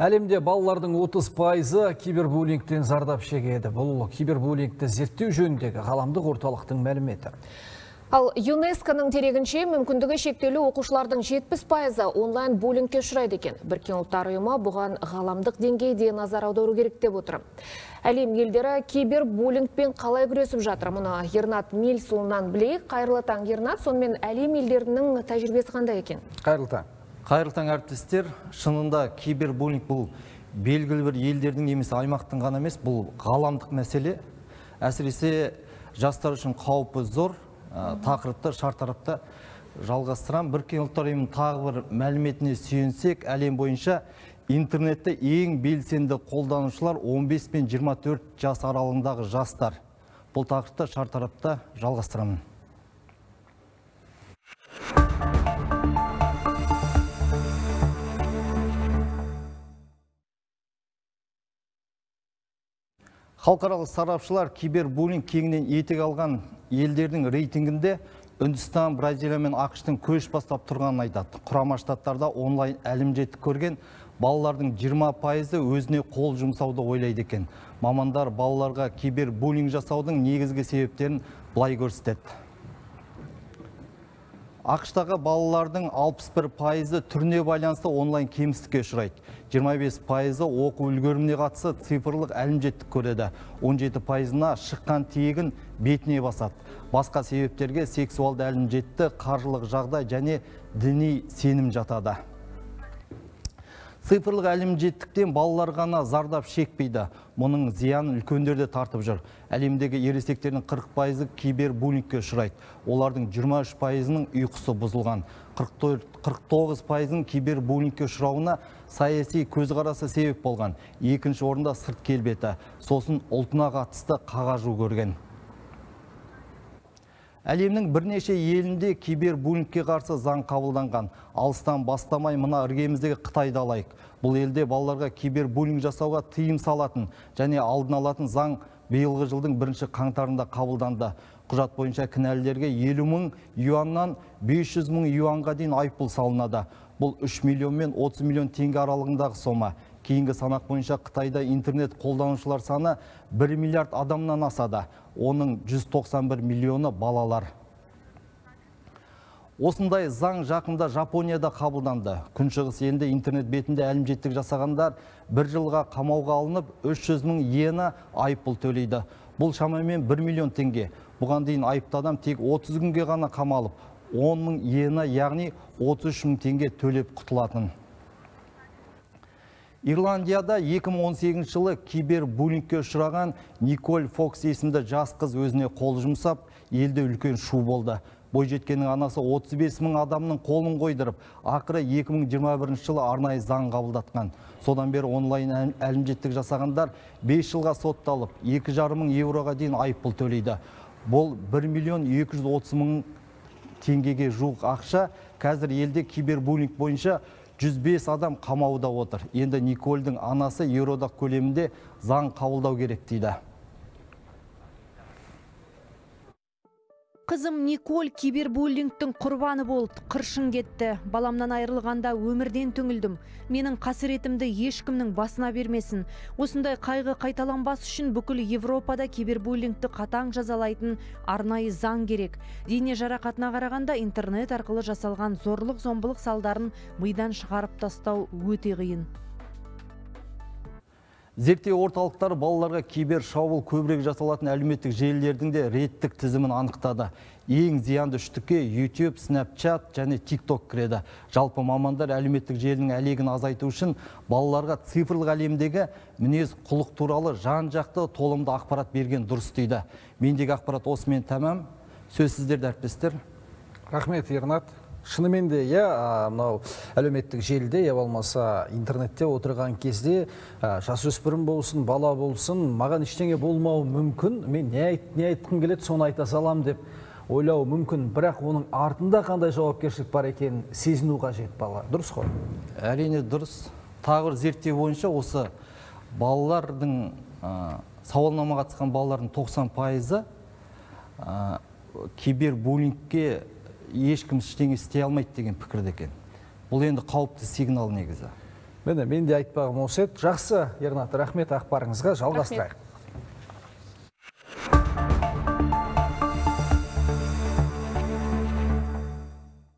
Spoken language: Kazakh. Әлемде балалардың 30%-ы кибербуллингтен зардап шегеді. Бұл кибербуллингті зерттеу жөніндегі ғаламдық орталықтың мәліметі. Ал ЮНЕСКОның дерегінше мүмкіндігі шектеулі оқушылардың 70%-ы онлайн буллингке ұшырайды екен. Біріккен Ұлттар Ұйымы бұған ғаламдық деңгейде назар аудару керек деп отыр. Әлем елдері кибербуллингпен қалай күресіп жатыр? Мұны Ернат Мельсұлынан білейік. Қайырлы таң, Ернат. Сонымен әлем елдерінің тәжірибесі қандай екен? Қайырлы таң. Қайырлы таң әріптестер, шынында кибербуллинг бұл белгілі бір елдердің емес аймақтың ғана емес, бұл ғаламдық мәселе. Әсіресе жастар үшін қауіпі зор, тақырыпты, шартарапты жалғастырам. Біріккен Ұлттар Ұйымының тағы бір мәліметіне сүйенсек, әлем бойынша интернетте ең белсенді қолданушылар 15 пен 24 жас аралығындағы жастар. Бұл тақырыпты, шартарапты жалғастырам. Халықаралық сарапшылар кибербуллинг кеңінен етек алған елдердің рейтингінде Үндістан, Бразилия мен АқШтың көш бастап тұрғанын айтады. Құрама штаттарда онлайн әлімжеттік көрген балалардың 20%-ы өзіне қол жұмсауды ойлайды екен. Мамандар балаларға кибербуллинг жасаудың негізгі себептерін былай көрсетеді. АқШтағы балалардың 61%-ы түріне байланысты онлайн кемістікке ұшырайды. 25%-ы оқу үлгеріміне қатысы цифрлық әлімжеттік көреді. 17%-ына шыққан тегін бетіне басады. Басқа себептерге сексуалды әлімжетті, қаржылық жағдай және діни сенім жатады. Цифрлық әлімжеттіктен балалар ғана зардап шекпейді. Мұның зияны үлкендерді тартып жүр. Әлемдегі ересектердің 40%-ы кибербуллингке ұшырайды. Олардың 23%-ның ұйқысы бұзылған. 49%-ның кибербуллингке ұшырауына саяси көзқарасы себеп болған. Екінші орында сырт келбеті, сосын ұлтына қатысты қағажу көрген. Әлемнің бірнеше елінде кибербуллингке қарсы заң қабылданған. Алыстан бастамай мына іргеміздегі Қытайды алайық. Бұл елде балаларға кибербуллинг жасауға тыйым салатын және алдын алатын заң биылғы жылдың 1 қаңтарында қабылданды. Құжат бойынша кінәлілерге 50.000 юаннан 500.000 юанға дейін айыппұл салынады. Бұл 3 миллион мен 30 миллион теңге аралығындағы сома. Кейінгі санақ бойынша Қытайда интернет қолданушылар саны 1 миллиард адамнан асады. Оның 191 миллионы балалар. Осындай заң жақында Жапонияда қабылданды. Күншығыс елінде интернет бетінде әлімжеттік жасағандар 1 жылға қамауға алынып 300.000 иена айыппұл төлейді. Бұл шамамен 1 миллион теңге. Бұған дейін айыпты адам тек 30 күнге ғана қамалып, 10.000 иена, яғни 33.000 теңге төлеп құтылатын. Ирландияда 2018 жылы кибербуллингке ұшыраған Nicole Fox есімді жас қыз өзіне қол жұмсап, елде үлкен шу болды. Бойжеткеннің анасы 35.000 адамның қолын қойдырып, ақыры 2021 жылы арнайы заң қабылдатқан. Содан бері онлайн әлімжеттік жасағандар 5 жылға сотталып, 2.5 миллион евроға дейін айыппұл төлейді. Бұл 1.230.000 теңгеге жуық ақша. Қазір елде кибербуллинг бойынша 105 адам қамауда отыр. Енді Никольдің анасы Еуроодақ көлемінде заң қабылдау керек дейді. Қызым Николь кибербуллингтің құрбаны болды, қыршын кетті. Баламнан айырылғанда өмірден түңілдім. Менің қасіретімді ешкімнің басына бермесін. Осындай қайғы қайталанбас үшін бүкіл Европада кибербуллингті қатаң жазалайтын арнайы заң керек. Дене жарақатына қарағанда интернет арқылы жасалған зорлық-зомбылық салдарын мидан шығарып тастау өте қиын. Зерттеу орталықтары балаларға кибер шабуыл көбірек жасалатын әлеуметтік желілердің де реттік тізімін анықтады. Ең зиянды үштікке YouTube, Snapchat және TikTok кіреді. Жалпы мамандар әлеуметтік желінің әлегін азайту үшін балаларға цифрлық әлемдегі мінез құлық туралы жан-жақты толымды ақпарат берген дұрыс дейді. Мендегі ақпарат осымен тәмам. Сөз сіздерде әріптестер. Рахмет, Ернат. Шынымен де, әлеуметтік желіде, болмаса интернетте отырған кезде жасөспірім болсын, бала болсын, маған ештеңе болмауы мүмкін, мен не айтқым келеді, соны айта салам деп ойлауы мүмкін, бірақ оның артында қандай жауапкершілік бар екенін сезіну қажет бала. Дұрыс қой? Әрине дұрыс. Тағы зерттеу бойынша осы балалардың сауалнамаға қатысқан балалардың 90%-ы кибербуллингке ешкім ештеңе істей алмайды деген пікірде екен. Бұл енді қауіпті сигнал негізі. Мен де айтпағым осы еді. Жақсы, Ернат, рахмет ақпарыңызға, жалғастырайық.